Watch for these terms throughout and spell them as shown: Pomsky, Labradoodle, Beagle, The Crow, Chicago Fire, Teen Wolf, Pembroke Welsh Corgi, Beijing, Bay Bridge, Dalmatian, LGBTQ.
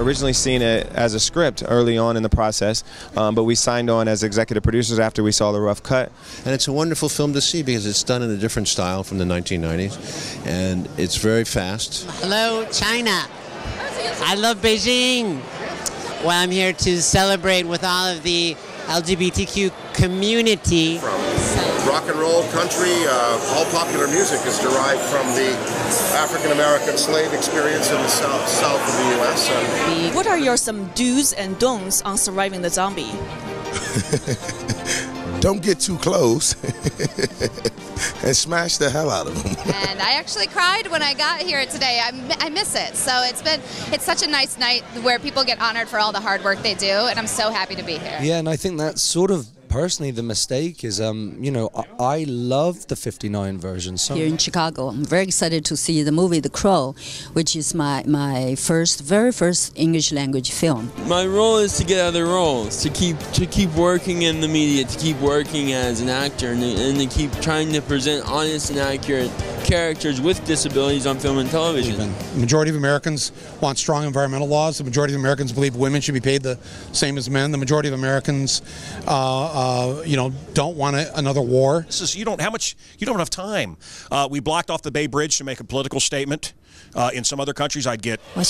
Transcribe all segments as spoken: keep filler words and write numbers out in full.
originally seen it as a script early on in the process, um, but we signed on as executive producers after we saw the rough cut. And it's a wonderful film to see because it's done in a different style from the nineteen nineties, and it's very fast. Hello, China. I love Beijing. Well, I'm here to celebrate with all of the L G B T Q community. From rock and roll country, uh, all popular music is derived from the African-American slave experience in the south, south of the U S And what are your some do's and don'ts on surviving the zombie? Don't get too close and smash the hell out of them. And I actually cried when I got here today. I, I miss it. So it's been, it's such a nice night where people get honored for all the hard work they do, and I'm so happy to be here. Yeah, and I think that's sort of personally the mistake is, um, you know, I, I love the fifty-nine version. So here in Chicago, I'm very excited to see the movie The Crow, which is my, my first, very first English language film. My role is to get other roles, to keep, to keep working in the media, to keep working as an actor, and, and to keep trying to present honest and accurate characters with disabilities on film and television. The majority of Americans want strong environmental laws. The majority of Americans believe women should be paid the same as men. The majority of Americans, uh, Uh, you know, don't want a, another war. This is, you don't, how much, you don't have time. Uh, we blocked off the Bay Bridge to make a political statement. Uh, in some other countries, I'd get. So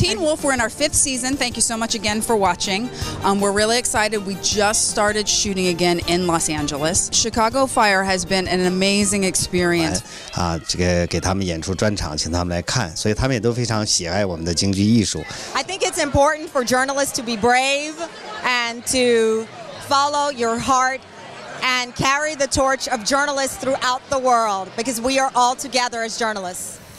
Teen Wolf, we're in our fifth season. Thank you so much again for watching. Um, we're really excited. We just started shooting again in Los Angeles. Chicago Fire has been an amazing experience. I think it's important. It's important for journalists to be brave and to follow your heart and carry the torch of journalists throughout the world, because we are all together as journalists.